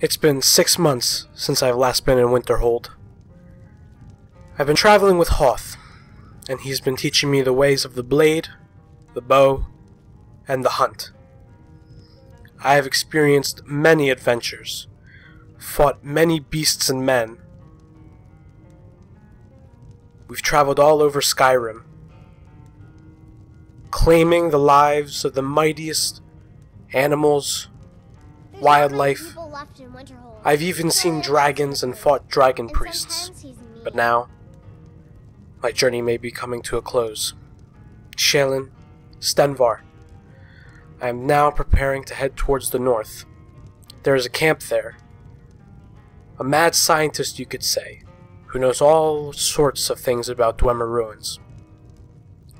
It's been 6 months since I've last been in Winterhold. I've been traveling with Hoth, and he's been teaching me the ways of the blade, the bow, and the hunt. I have experienced many adventures, fought many beasts and men. We've traveled all over Skyrim, claiming the lives of the mightiest animals, wildlife. I've even seen dragons and fought dragon priests. But now, my journey may be coming to a close. Shalen, Stenvar, I am now preparing to head towards the north. There is a camp there. A mad scientist, you could say, who knows all sorts of things about Dwemer ruins.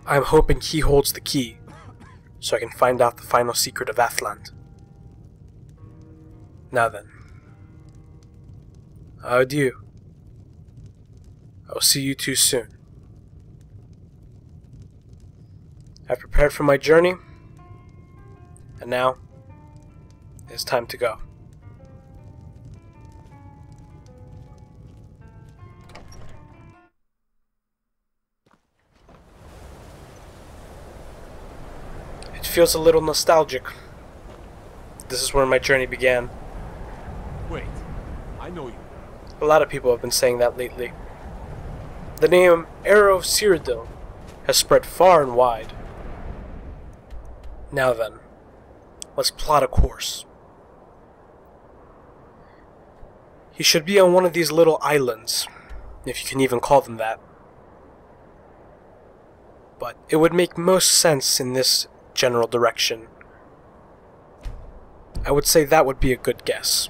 I am hoping he holds the key, so I can find out the final secret of Alftand. Now then, adieu. I will see you two soon. I've prepared for my journey, and now it's time to go. It feels a little nostalgic. This is where my journey began. Wait, I know you. A lot of people have been saying that lately. The name Arrow of Cyrodiil has spread far and wide. Now then, let's plot a course. He should be on one of these little islands, if you can even call them that. But it would make most sense in this general direction. I would say that would be a good guess.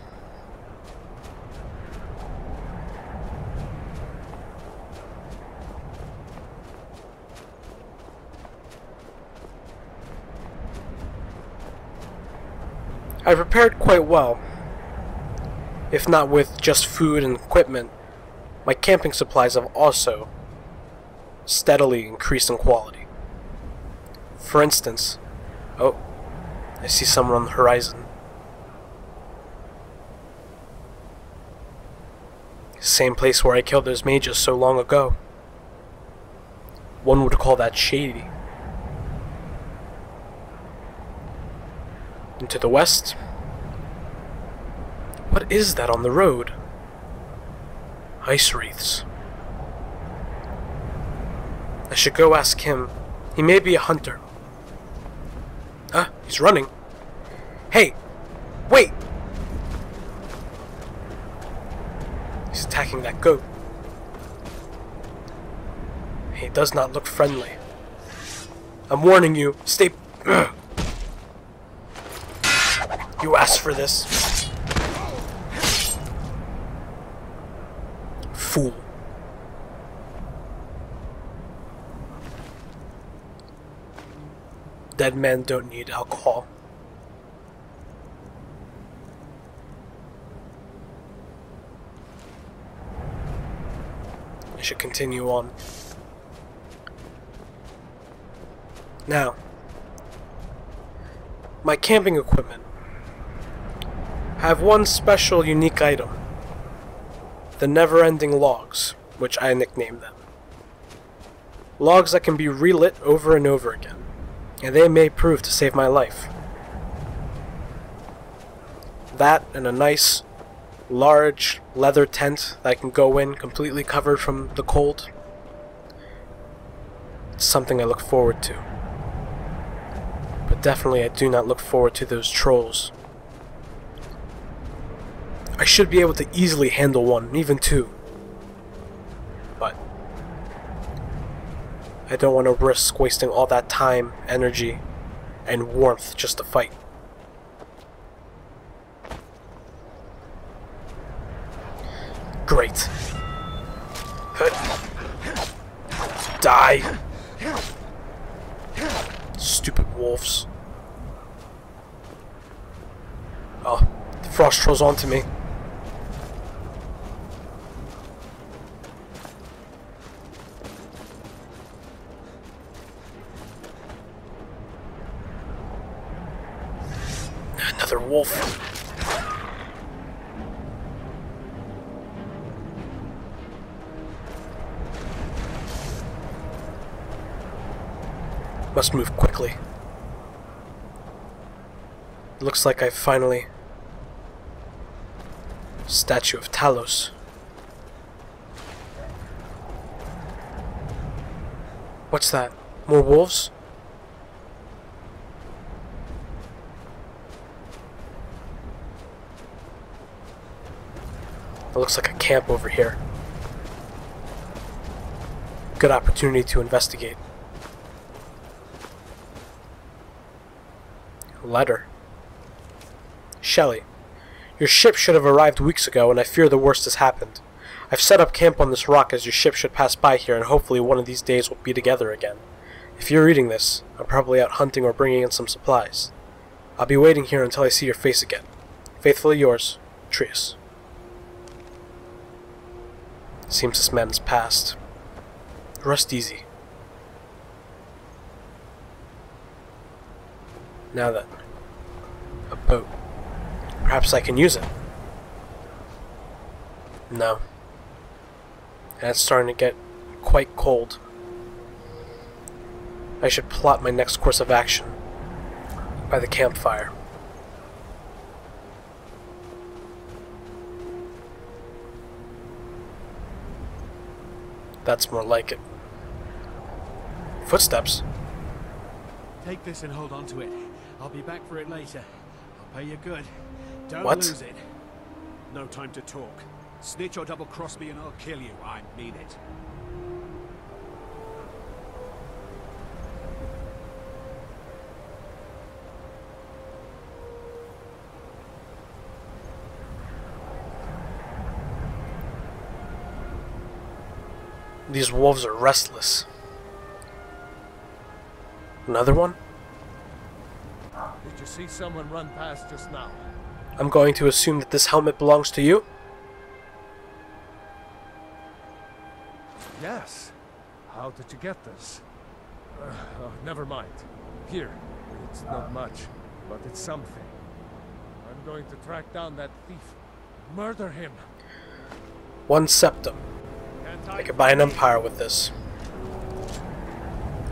I prepared quite well, if not with just food and equipment. My camping supplies have also steadily increased in quality. For instance, oh, I see someone on the horizon. Same place where I killed those mages so long ago. One would call that shady. And to the west, what is that on the road? Ice wreaths. I should go ask him. He may be a hunter. Ah, he's running. Hey, wait! He's attacking that goat. He does not look friendly. I'm warning you. Stay... You asked for this. Fool. Dead men don't need alcohol. I should continue on. Now, my camping equipment. I have one special, unique item. The never-ending logs, which I nicknamed them. Logs that can be relit over and over again, and they may prove to save my life. That and a nice, large leather tent that I can go in completely covered from the cold. It's something I look forward to. But definitely I do not look forward to those trolls. I should be able to easily handle one, even two. But I don't want to risk wasting all that time, energy, and warmth just to fight. Great. Die. Stupid wolves. Oh, the frost trolls onto me. Wolf. Must move quickly. Looks like I finally... Statue of Talos. What's that? More wolves? It looks like a camp over here. Good opportunity to investigate. Letter. Shelley. Your ship should have arrived weeks ago, and I fear the worst has happened. I've set up camp on this rock as your ship should pass by here, and hopefully one of these days we'll be together again. If you're reading this, I'm probably out hunting or bringing in some supplies. I'll be waiting here until I see your face again. Faithfully yours, Trius. Seems this man is passed. Rest easy. Now then. A boat. Perhaps I can use it. No. And it's starting to get quite cold. I should plot my next course of action by the campfire. That's more like it. Footsteps. Take this and hold on to it. I'll be back for it later. I'll pay you good. Don't lose it. No time to talk. Snitch or double cross me and I'll kill you. I mean it. These wolves are restless. Another one? Did you see someone run past just now? I'm going to assume that this helmet belongs to you? Yes. How did you get this? Oh, never mind. Here. It's not much, but it's something. I'm going to track down that thief. Murder him. One septum. I could buy an empire with this.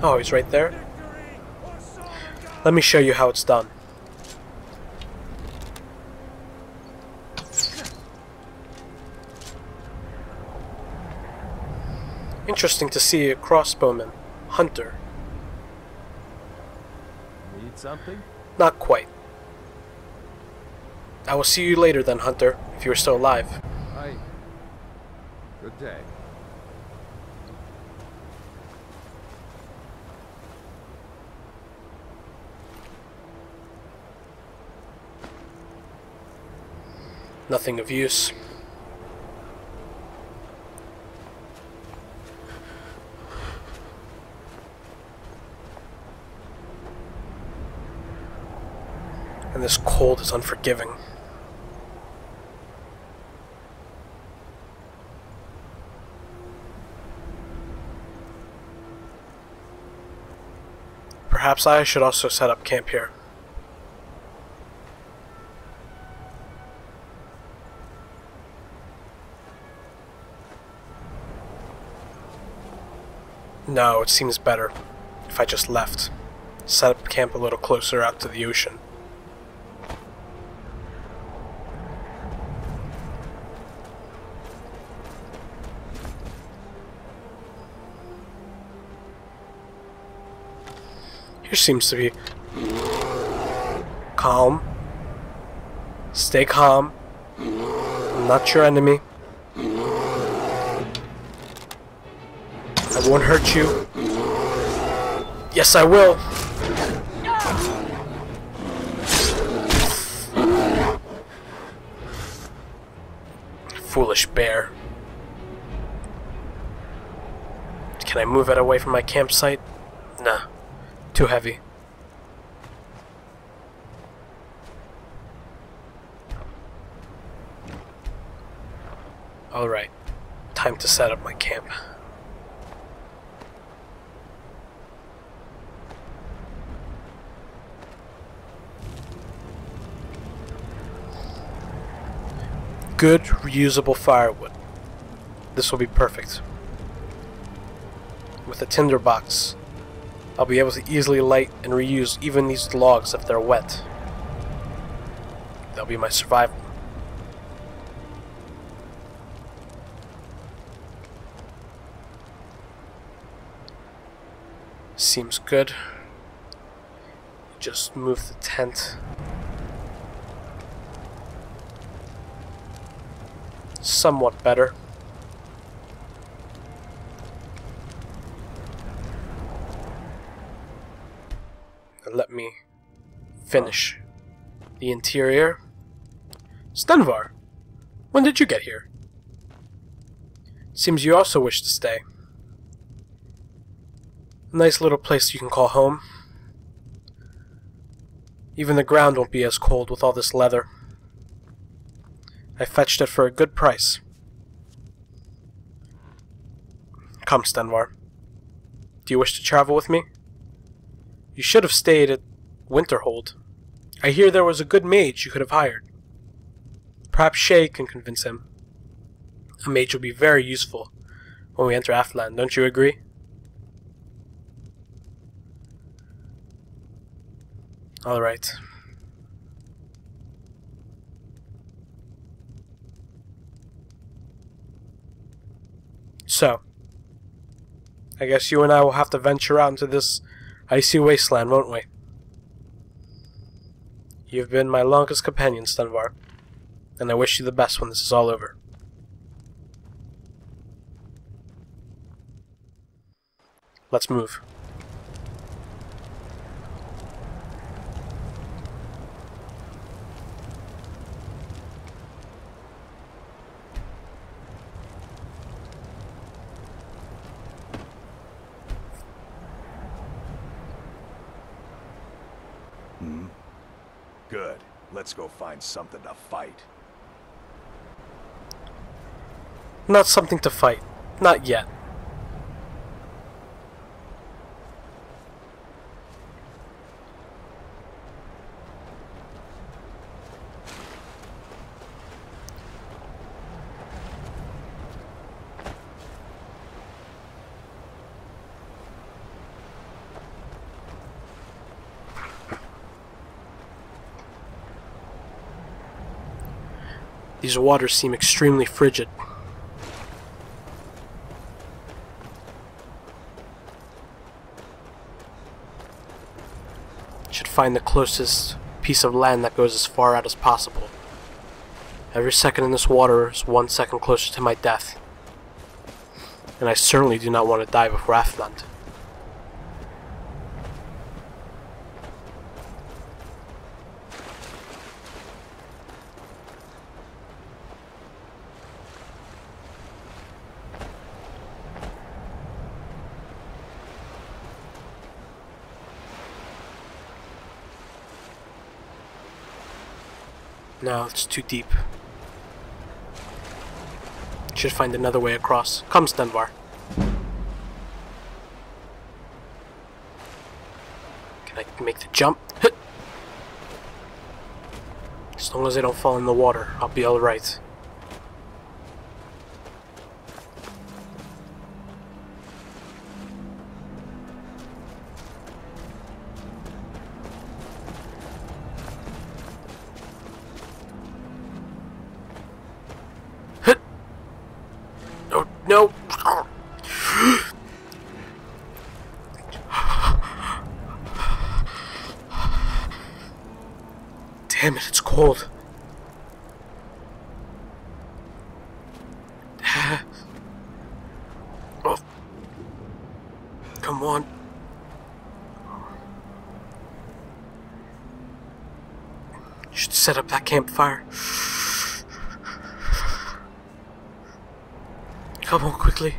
Oh, he's right there. Let me show you how it's done. Interesting to see a crossbowman. Hunter. Need something? Not quite. I will see you later then, Hunter, if you are still alive. Hi. Good day. Nothing of use. And this cold is unforgiving. Perhaps I should also set up camp here. No, it seems better if I just left. Set up camp a little closer out to the ocean. Here seems to be calm. Stay calm. I'm not your enemy. I won't hurt you. Yes, I will. Foolish bear. Can I move it away from my campsite? Nah. Too heavy. Alright. Time to set up my camp. Good reusable firewood. This will be perfect. With a tinderbox I'll be able to easily light and reuse even these logs if they're wet. That'll be my survival. Seems good. Just move the tent. Somewhat better. And let me finish the interior. Stenvar, when did you get here? Seems you also wish to stay. Nice little place you can call home. Even the ground won't be as cold with all this leather. I fetched it for a good price. Come, Stenvar. Do you wish to travel with me? You should have stayed at Winterhold. I hear there was a good mage you could have hired. Perhaps Shay can convince him. A mage will be very useful when we enter Alftand, don't you agree? Alright. So, I guess you and I will have to venture out into this icy wasteland, won't we? You've been my longest companion, Stenvar, and I wish you the best when this is all over. Let's move. Good. Let's go find something to fight. Not something to fight. Not yet. These waters seem extremely frigid. Should find the closest piece of land that goes as far out as possible. Every second in this water is 1 second closer to my death. And I certainly do not want to die before Alftand. No, it's too deep. Should find another way across. Come, Stenvar. Can I make the jump? As long as I don't fall in the water, I'll be alright. No. Damn it, it's cold. Oh. Come on. Should set up that campfire. Come on, quickly.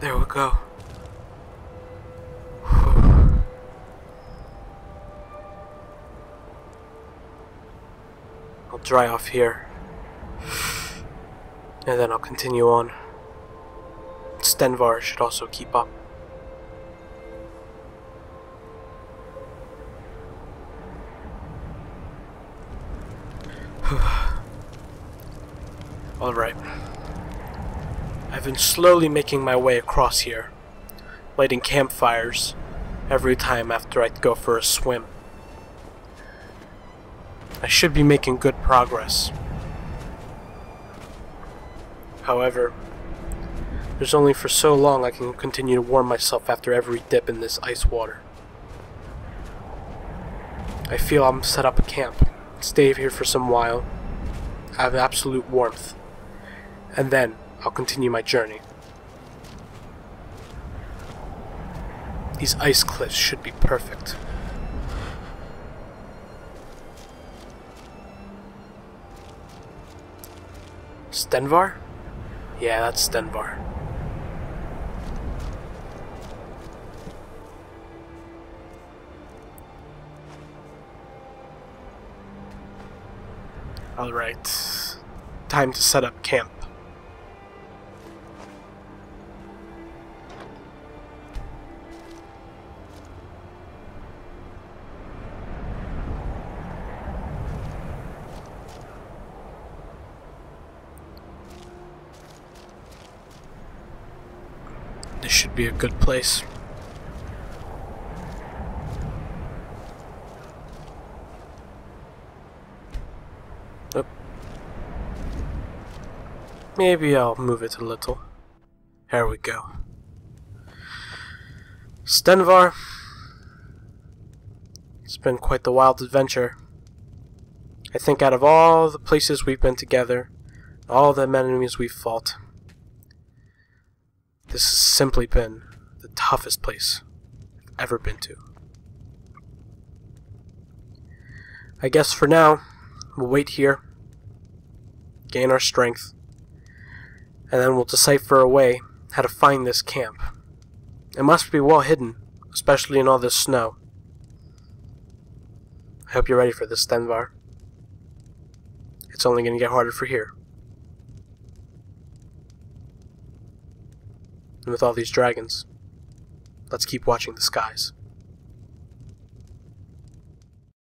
There we go. I'll dry off here. And then I'll continue on. Stenvar should also keep up. Alright. I've been slowly making my way across here, lighting campfires every time after I go for a swim. I should be making good progress. However, there's only for so long I can continue to warm myself after every dip in this ice water. I feel I'm set up a camp, stay here for some while, have absolute warmth, and then I'll continue my journey. These ice cliffs should be perfect. Stenvar? Yeah, that's Stenvar. Alright, time to set up camp. This should be a good place. Oh. Maybe I'll move it a little. Here we go. Stenvar. It's been quite the wild adventure. I think out of all the places we've been together, all the enemies we've fought, this has simply been the toughest place I've ever been to. I guess for now, we'll wait here, gain our strength, and then we'll decipher a way how to find this camp. It must be well hidden, especially in all this snow. I hope you're ready for this, Stenvar. It's only going to get harder for here. And with all these dragons, let's keep watching the skies.